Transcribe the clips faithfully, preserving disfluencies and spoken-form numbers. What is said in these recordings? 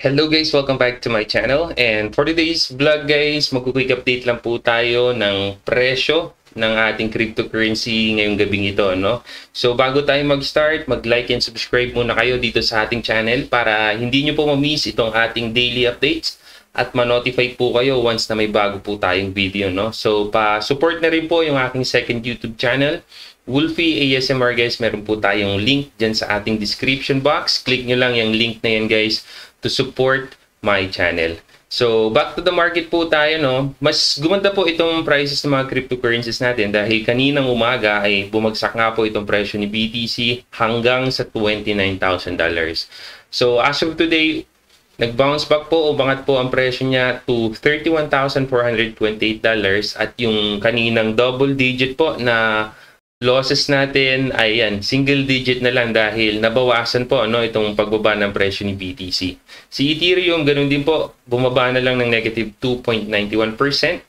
Hello guys, welcome back to my channel. And for today's vlog guys, magku-quick update lang po tayo ng presyo ng ating cryptocurrency ngayong gabing ito, no? So bago tayo mag-start, mag-like and subscribe muna kayo dito sa ating channel para hindi nyo po ma-miss itong ating daily updates at ma-notify po kayo once na may bago po tayong video, no? So pa-support na rin po yung aking second YouTube channel, Woolfie A S M R guys. Meron po tayong link dyan sa ating description box. Click nyo lang yung link na yan guys to support my channel. So, back to the market po tayo, no? Mas gumanda po itong prices ng mga cryptocurrencies natin dahil kaninang umaga ay bumagsak nga po itong presyo ni B T C hanggang sa twenty-nine thousand dollars. So, as of today, nag-bounce back po, umangat po ang presyo niya to thirty-one thousand four hundred twenty-eight dollars at yung kaninang double digit po na losses natin ay yan, single digit na lang dahil nabawasan po, no, itong pagbaba ng presyo ni B T C. Si Ethereum, ganun din po, bumaba na lang ng negative two point nine one percent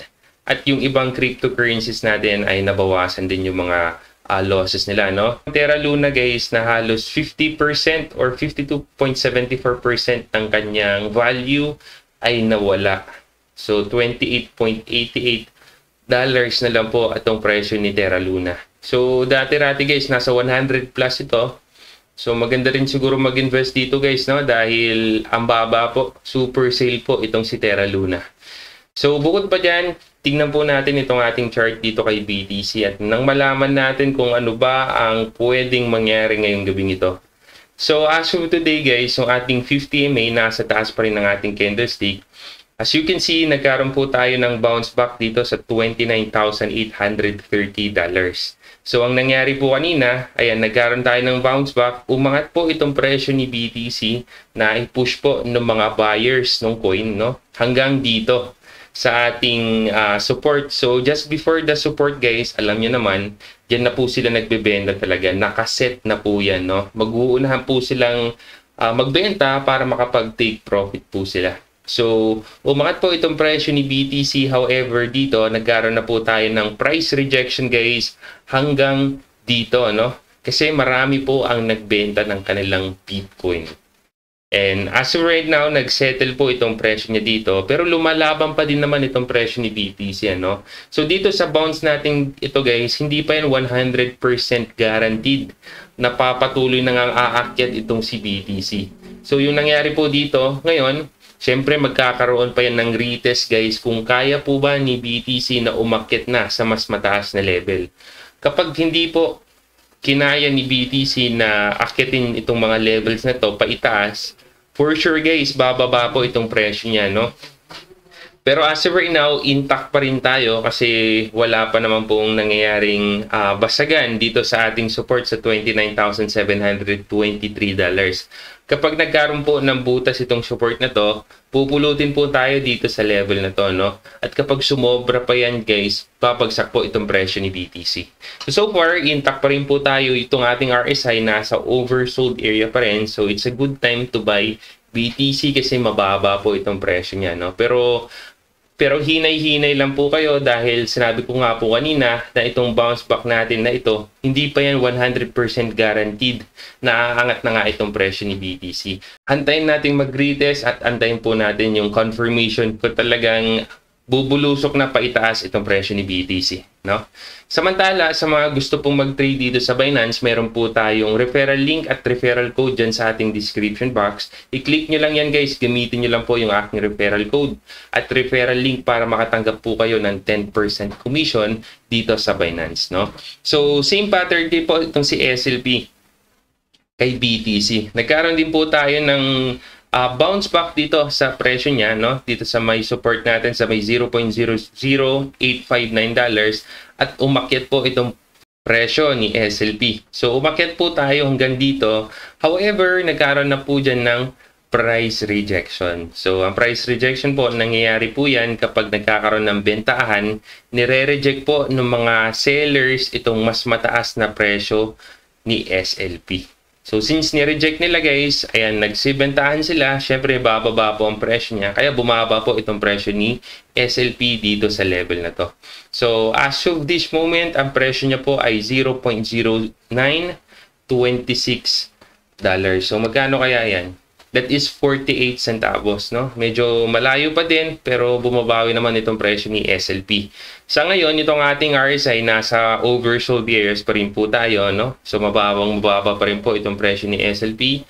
at yung ibang cryptocurrencies natin ay nabawasan din yung mga uh, losses nila, no. Terraluna guys, na halos fifty percent or fifty-two point seven four percent ng kanyang value ay nawala. So twenty-eight point eight eight dollars na lang po atong presyo ni Terraluna. So dati-dati guys, nasa one hundred plus ito. So maganda rin siguro mag-invest dito guys, no, dahil ang baba po, super sale po itong si Terraluna. So bukod pa dyan, tingnan po natin itong ating chart dito kay B T C at nang malaman natin kung ano ba ang pwedeng mangyari ngayong gabing ito. So as of today guys, yung ating fifty M A nasa taas pa rin ng ating candlestick. As you can see, nagkaroon po tayo ng bounce back dito sa twenty-nine thousand eight hundred thirty dollars. So, ang nangyari po kanina, ayan, nagkaroon tayo ng bounce back. Umangat po itong presyo ni B T C na i-push po ng mga buyers ng coin, no? Hanggang dito sa ating uh, support. So, just before the support guys, alam nyo naman, yan na po sila nagbebenta talaga. Nakaset na po yan, no? Mag-uunahan po silang uh, magbenta para makapag-take profit po sila. So, umangat po itong presyo ni B T C. However, dito, nagkaroon na po tayo ng price rejection, guys, hanggang dito, no? Kasi marami po ang nagbenta ng kanilang Bitcoin. And as of right now, nagsettle po itong presyo niya dito. Pero lumalaban pa din naman itong presyo ni B T C, ano? So, dito sa bounce natin ito, guys, hindi pa yan one hundred percent guaranteed. Napapatuloy na nga aakyat itong si B T C. So, yung nangyari po dito, ngayon, siyempre, magkakaroon pa yan ng retest guys kung kaya po ba ni B T C na umakyat na sa mas mataas na level. Kapag hindi po kinaya ni B T C na akyatin itong mga levels na to paitaas, for sure guys, bababa po itong presyo niya, no? Pero as of right now, intact pa rin tayo kasi wala pa naman pong nangyayaring uh, basagan dito sa ating support sa twenty-nine thousand seven hundred twenty-three dollars. Kapag nagkaroon po ng butas itong support na to, pupulutin po tayo dito sa level na to, no? At kapag sumobra pa yan guys, papagsak po itong presyo ni B T C. So, so far, intact pa rin po tayo. Itong ating R S I nasa oversold area pa rin. So it's a good time to buy B T C kasi mababa po itong presyo niya, no? Pero Pero hinay-hinay lang po kayo dahil sinabi ko nga po kanina na itong bounce back natin na ito, hindi pa yan one hundred percent guaranteed na aangat na nga itong presyo ni B T C. Antayin natin mag-retest at antayin po natin yung confirmation kung talagang bubulusok na paitaas itong presyo ni B T C, no? Samantala, sa mga gusto pong mag-trade dito sa Binance, meron po tayong referral link at referral code dyan sa ating description box. I-click nyo lang yan guys, gamitin nyo lang po yung aking referral code at referral link para makatanggap po kayo ng ten percent commission dito sa Binance, no? So, same pattern din po itong si S L P kay B T C. Nagkaroon din po tayo ng Uh, bounce back dito sa presyo niya, no? Dito sa may support natin sa may zero point zero zero eight five nine dollars at umakyat po itong presyo ni S L P. So umakyat po tayo hanggang dito. However, nagkaroon na po dyan ng price rejection. So ang price rejection po, nangyayari po yan kapag nagkakaroon ng bentahan, nire-reject po ng mga sellers itong mas mataas na presyo ni S L P. So, since ni-reject nila guys, ayan, nagsibentahan sila, syempre bababa po ang presyo niya. Kaya bumaba po itong presyo ni S L P dito sa level na to. So, as of this moment, ang presyo niya po ay zero point zero nine two six dollars. So, magkano kaya yan? That is forty-eight centavos, no? Medyo malayo pa din, pero bumabawi naman itong presyo ni S L P. Sa ngayon, itong ating R S I, nasa oversold areas pa rin po tayo, no? So, mababang mababa pa rin po itong presyo ni S L P.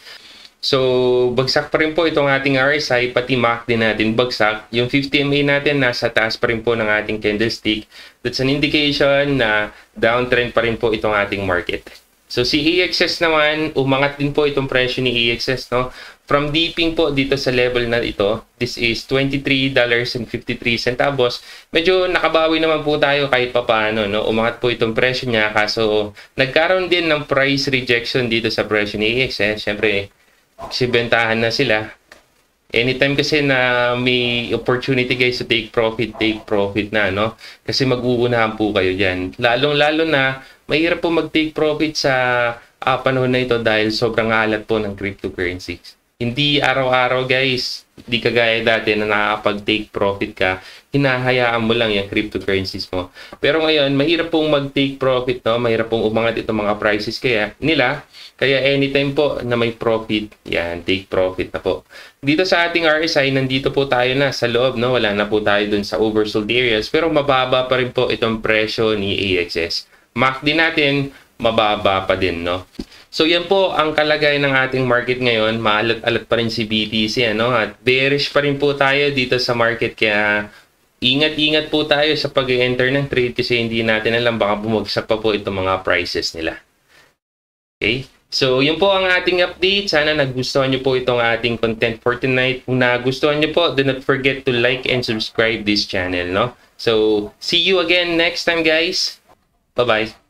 So, bagsak pa rin po itong ating R S I, pati M A C din natin bagsak. Yung fifty M A natin, nasa taas pa rin po ng ating candlestick. That's an indication na downtrend pa rin po itong ating market. So, si A X S naman, umangat din po itong presyo ni A X S, no? From dipping po dito sa level na ito, this is twenty-three fifty-three. Medyo nakabawi naman po tayo kahit papaano, no? Umangat po itong presyo niya, kaso nagkaroon din ng price rejection dito sa presyo ni A X S. Siyempre, sibentahan na sila. Anytime kasi na may opportunity guys to take profit, take profit na, no? Kasi mag-uunahan po kayo dyan. Lalong-lalo na, mahirap po mag-take profit sa uh, panahon na ito dahil sobrang alat po ng cryptocurrencies. Hindi araw-araw guys, hindi kagaya dati na nakakapag-take profit ka, hinahayaan mo lang yung cryptocurrencies mo. Pero ngayon, mahirap pong mag-take profit, no? Mahirap pong umangat itong mga prices kaya nila. Kaya anytime po na may profit, yan, take profit na po. Dito sa ating R S I, nandito po tayo na sa loob, no? Wala na po tayo dun sa oversold areas, pero mababa pa rin po itong presyo ni A X S. M A C din natin, mababa pa din, no? So, yan po ang kalagay ng ating market ngayon. Maalat-alat pa rin si B T C, ano? At bearish pa rin po tayo dito sa market. Kaya, ingat-ingat po tayo sa pag-enter ng trade kasi hindi natin alam. Baka bumagsak pa po itong mga prices nila. Okay? So, yun po ang ating update. Sana nagustuhan nyo po itong ating content for tonight. Kung nagustuhan nyo po, do not forget to like and subscribe this channel, no? So, see you again next time, guys. Bye-bye.